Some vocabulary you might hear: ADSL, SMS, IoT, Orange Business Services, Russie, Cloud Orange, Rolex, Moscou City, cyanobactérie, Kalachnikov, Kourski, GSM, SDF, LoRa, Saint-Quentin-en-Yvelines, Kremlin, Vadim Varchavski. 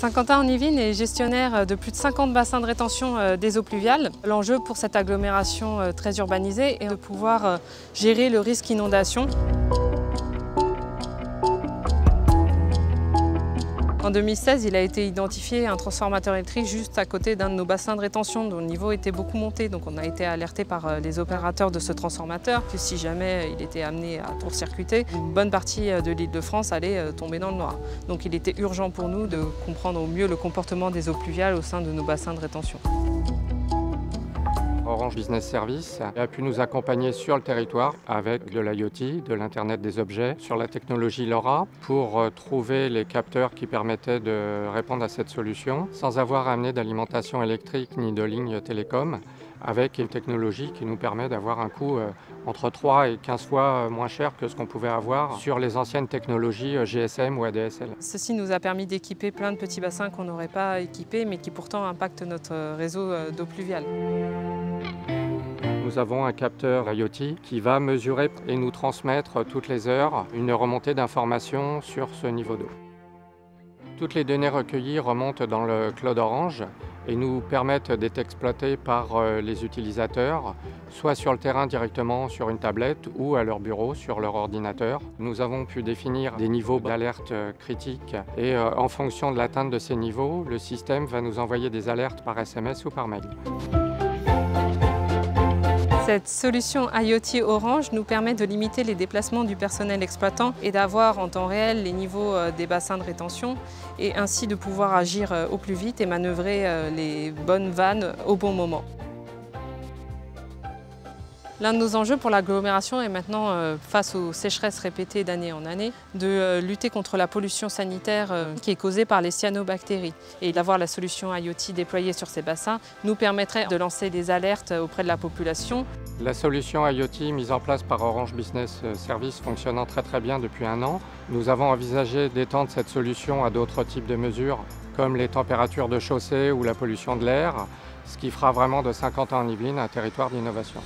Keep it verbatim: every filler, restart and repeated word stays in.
Saint-Quentin-en-Yvelines est gestionnaire de plus de cinquante bassins de rétention des eaux pluviales. L'enjeu pour cette agglomération très urbanisée est de pouvoir gérer le risque inondation. En deux mille seize, il a été identifié un transformateur électrique juste à côté d'un de nos bassins de rétention dont le niveau était beaucoup monté. Donc on a été alerté par les opérateurs de ce transformateur que si jamais il était amené à court-circuiter, une bonne partie de l'Île-de-France allait tomber dans le noir. Donc il était urgent pour nous de comprendre au mieux le comportement des eaux pluviales au sein de nos bassins de rétention. Orange Business Services a pu nous accompagner sur le territoire avec de l'IoT, de l'Internet des objets, sur la technologie LoRa pour trouver les capteurs qui permettaient de répondre à cette solution sans avoir amené d'alimentation électrique ni de ligne télécom, avec une technologie qui nous permet d'avoir un coût entre trois et quinze fois moins cher que ce qu'on pouvait avoir sur les anciennes technologies G S M ou A D S L. Ceci nous a permis d'équiper plein de petits bassins qu'on n'aurait pas équipés mais qui pourtant impactent notre réseau d'eau pluviale. Nous avons un capteur IoT qui va mesurer et nous transmettre toutes les heures une remontée d'informations sur ce niveau d'eau. Toutes les données recueillies remontent dans le Cloud Orange et nous permettent d'être exploitées par les utilisateurs, soit sur le terrain directement sur une tablette ou à leur bureau sur leur ordinateur. Nous avons pu définir des niveaux d'alerte critiques et en fonction de l'atteinte de ces niveaux, le système va nous envoyer des alertes par S M S ou par mail. Cette solution IoT Orange nous permet de limiter les déplacements du personnel exploitant et d'avoir en temps réel les niveaux des bassins de rétention et ainsi de pouvoir agir au plus vite et manœuvrer les bonnes vannes au bon moment. L'un de nos enjeux pour l'agglomération est maintenant, face aux sécheresses répétées d'année en année, de lutter contre la pollution sanitaire qui est causée par les cyanobactéries. Et d'avoir la solution IoT déployée sur ces bassins nous permettrait de lancer des alertes auprès de la population. La solution IoT mise en place par Orange Business Services fonctionnant très très bien depuis un an, nous avons envisagé d'étendre cette solution à d'autres types de mesures comme les températures de chaussée ou la pollution de l'air, ce qui fera vraiment de Saint-Quentin-en-Yvelines un territoire d'innovation.